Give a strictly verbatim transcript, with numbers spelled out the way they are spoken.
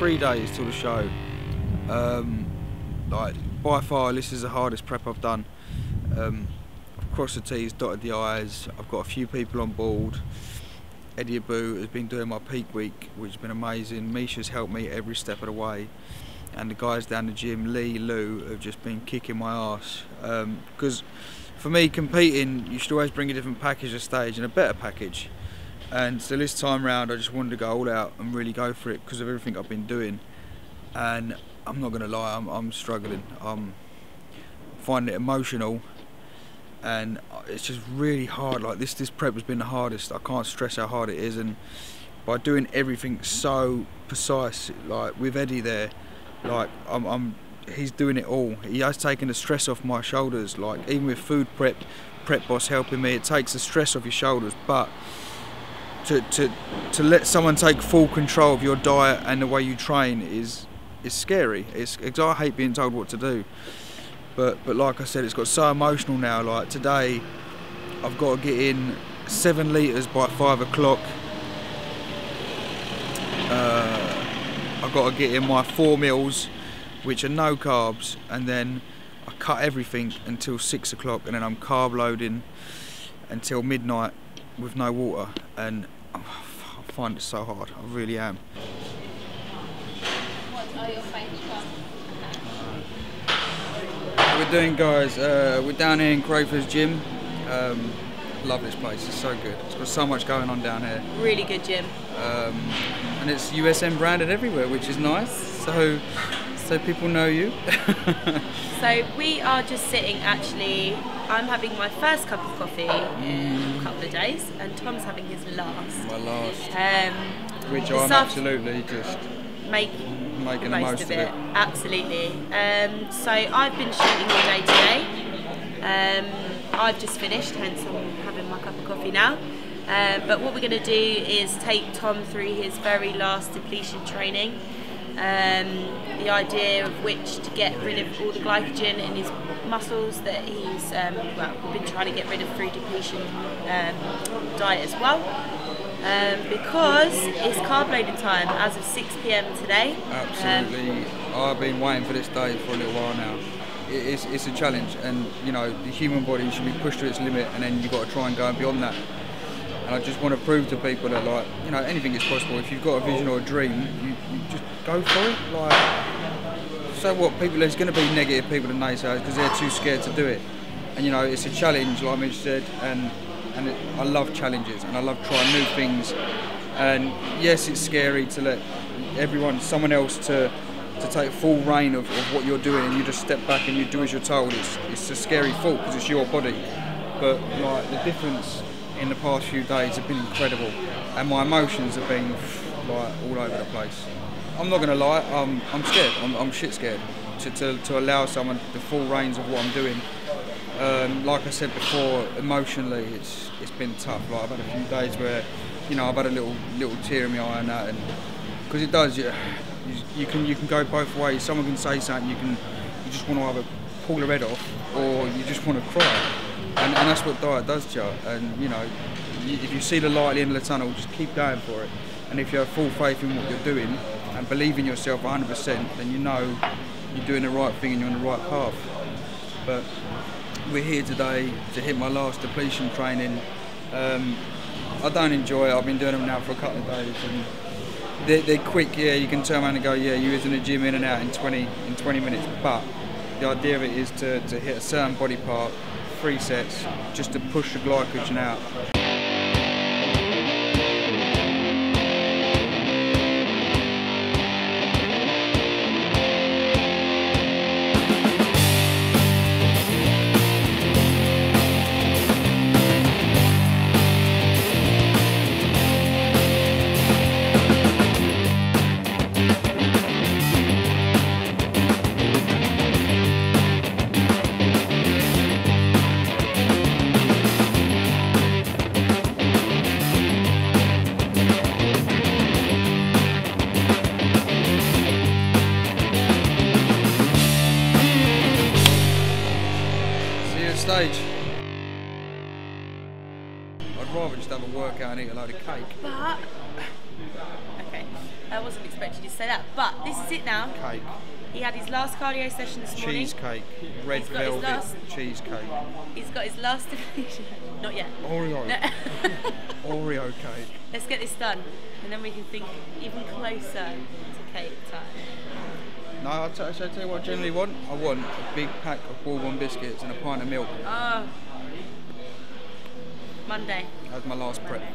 three days till the show. Um, like by far, this is the hardest prep I've done. Um, I've crossed the T's, dotted the I's. I've got a few people on board. Eddie Abu has been doing my peak week, which has been amazing. Misha's helped me every step of the way, and the guys down the gym, Lee, Lou, have just been kicking my ass. Um, because for me, competing, you should always bring a different package to stage and a better package. And so this time round, I just wanted to go all out and really go for it because of everything I've been doing. And I'm not going to lie, I'm, I'm struggling. I'm finding it emotional, and it's just really hard. Like this, this prep has been the hardest. I can't stress how hard it is. And by doing everything so precise, like with Eddie there, like I'm, I'm he's doing it all. He has taken the stress off my shoulders. Like even with food prep, prep boss helping me, it takes the stress off your shoulders. But to to to let someone take full control of your diet and the way you train is is scary. It's, it's I hate being told what to do. But, but like I said, it's got so emotional now. Like today, I've got to get in seven litres by five o'clock. Uh, I've got to get in my four meals, which are no carbs, and then I cut everything until six o'clock, and then I'm carb loading until midnight with no water. And I find it so hard. I really am. What are your favourite carbs? We're doing, guys, uh, we're down here in Crafers gym. Um, love this place, it's so good. It's got so much going on down here. Really good gym. Um, and it's U S M branded everywhere, which is nice, so so people know you. So we are just sitting, actually, I'm having my first cup of coffee mm. in a couple of days, and Tom's having his last. My last. Um, which I'm absolutely just making. Making the most of it. of it. Absolutely. Um, so I've been shooting all day today. Um, I've just finished, hence I'm having my cup of coffee now. Um, but what we're going to do is take Tom through his very last depletion training. Um, the idea of which to get rid of all the glycogen in his muscles that he's um, well, we've been trying to get rid of through depletion um, diet as well. Um, because it's carb loading time as of six p m today. Absolutely, um, I've been waiting for this day for a little while now. It, it's, it's a challenge, and you know the human body should be pushed to its limit, and then you've got to try and go and beyond that. And I just want to prove to people that, like, you know, anything is possible. If you've got a vision or a dream, you, you just go for it. Like, so what? People, there's going to be negative people and naysayers because they're too scared to do it. And you know, it's a challenge, like Mitch said, and. And it, I love challenges, and I love trying new things. And yes, it's scary to let everyone, someone else, to to take full reign of, of what you're doing, and you just step back and you do as you're told. It's it's a scary thought because it's your body. But like the difference in the past few days have been incredible, and my emotions have been like all over the place. I'm not gonna lie, I'm I'm scared. I'm, I'm shit scared to, to to allow someone the full reins of what I'm doing. Um, like I said before, emotionally it's it's been tough. Like I've had a few days where, you know, I've had a little little tear in my eye and that, and because it does, you, you can you can go both ways. Someone can say something, you can you just want to either pull the head off, or you just want to cry, and, and that's what diet does to you. And you know, you, if you see the light at the end of the tunnel, just keep going for it. And if you have full faith in what you're doing and believe in yourself one hundred percent, then you know you're doing the right thing and you're on the right path. But we're here today to hit my last depletion training. Um, I don't enjoy it. I've been doing them now for a couple of days, and they're, they're quick. Yeah, you can turn around and go, yeah, you was in the gym in and out in twenty in twenty minutes. But the idea of it is to, to hit a certain body part, three sets, just to push the glycogen out. Stage. I'd rather just have a workout and eat a load of cake. But Okay, I wasn't expecting you to say that, but this is it now. Cake. He had his last cardio session this morning. Cheesecake, red velvet last, cheesecake. He's got his last division. Not yet. Oreo. No. Oreo cake. Let's get this done, and then we can think even closer to cake time. No, I tell, shall I tell you what I generally want? I want a big pack of Bourbon biscuits and a pint of milk. Oh. Monday. That was my last prep.